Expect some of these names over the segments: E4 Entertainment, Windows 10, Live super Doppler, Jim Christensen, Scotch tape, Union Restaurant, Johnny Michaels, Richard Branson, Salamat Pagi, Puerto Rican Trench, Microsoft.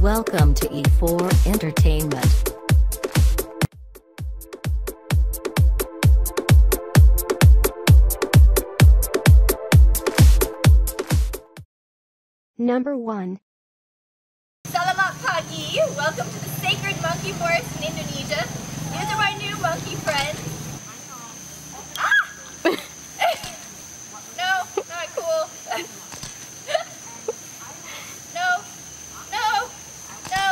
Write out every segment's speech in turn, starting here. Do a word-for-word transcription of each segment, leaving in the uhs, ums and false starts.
Welcome to E four Entertainment. Number one. Salamat Pagi! Welcome to the sacred monkey forest in Indonesia. These are my new monkey friends. Ah! No, not cool. No, no, no.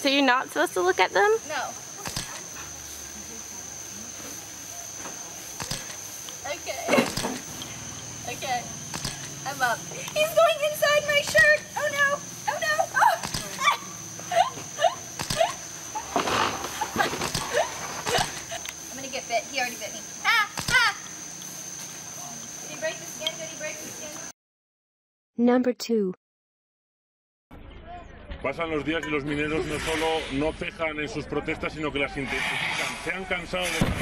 So you're not supposed to look at them? No. Okay. Okay. I'm up. He's going inside my shirt! Oh no! Oh no! Oh. I'm gonna get bit. He already bit me. Ah! Ah! Did he break the skin? Did he break the skin? Number two. Pasan los días y los mineros no solo no cejan en sus protestas, sino que las intensifican. Se han cansado de...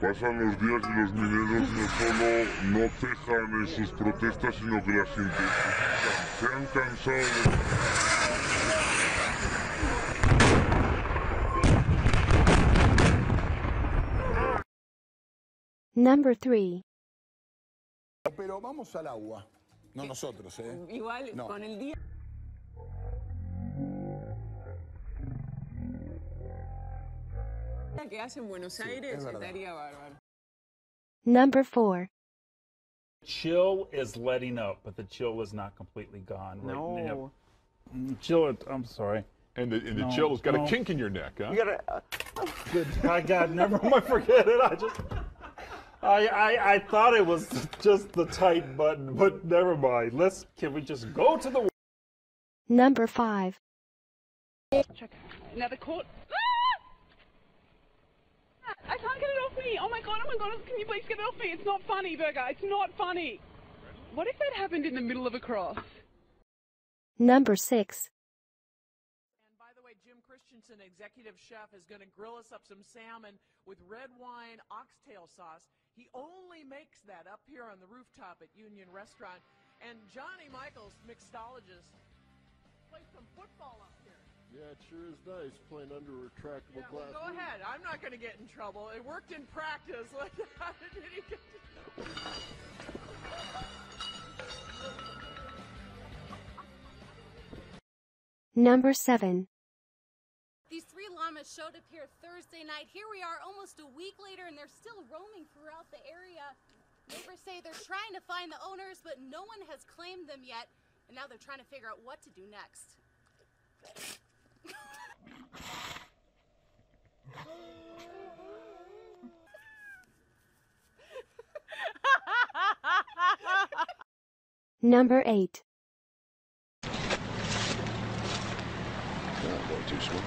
Pasan los días y los mineros no solo no cejan en sus protestas, sino que las intensifican. Se han cansado de... Number three. Pero vamos al agua. No nosotros, ¿eh? Igual no. Con el día... que hace en Buenos Aires, sí, estaría bárbaro. Number four. Chill is letting up, but the chill is not completely gone right no. now. Chill, I'm sorry. And the, and the no, chill has got no. a kink in your neck, huh? You got a... Uh, Good. I got, never mind, forget it. I just... I, I, I thought it was just the tight button, but never mind. Let's, can we just go to the... Number five. Check. Another court. I can't get it off me. Oh my god, oh my god, can you please get it off me? It's not funny, Burger. It's not funny. What if that happened in the middle of a cross? Number six. And by the way, Jim Christensen, executive chef, is going to grill us up some salmon with red wine oxtail sauce. He only makes that up here on the rooftop at Union Restaurant. And Johnny Michaels, mixologist, played some football up here. Yeah, it sure is nice playing under a retractable yeah, glass. Well, go room. ahead. I'm not going to get in trouble. It worked in practice. Like, how did he get to... Number seven. These three llamas showed up here Thursday night. Here we are almost a week later, and they're still roaming throughout the area. Neighbors say they're trying to find the owners, but no one has claimed them yet. And now they're trying to figure out what to do next. Number eight. Oh, boy, too small.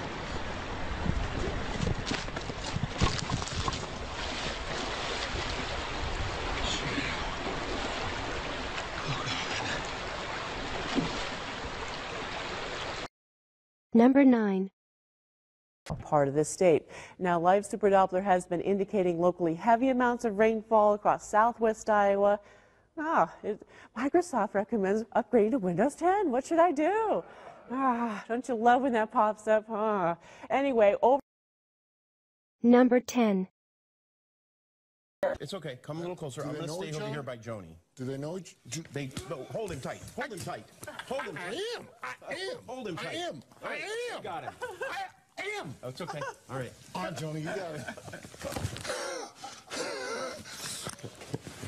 Number nine. Part of the state. Now, Live Super Doppler has been indicating locally heavy amounts of rainfall across southwest Iowa. Ah, it, Microsoft recommends upgrading to Windows ten. What should I do? Ah, don't you love when that pops up? Huh? Anyway, over. Number ten. It's okay. Come a little closer. Do I'm going to stay over here by Joni. Do they know? Do they, no, hold him tight. Hold him tight. Hold him tight. I am. I am. Hold him tight. I am. I am. I am. Got him. I, I am. Oh, it's okay. All right. All right, Joni, you got it.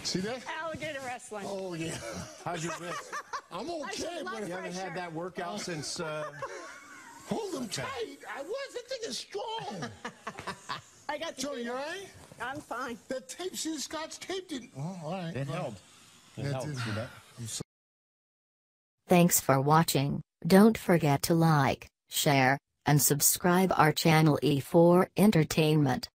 See that? Alligator wrestling. Oh, yeah. How's your wrist? I'm okay, but you haven't had that workout oh. since... Uh... Hold him okay. tight. I was. That thing is strong. I got the... Joni, you all right? I'm fine. That tape, see, the Scotch tape didn't... Oh, all right. It held. It held. Thanks for watching. Don't forget to like, share, and subscribe our channel E four Entertainment.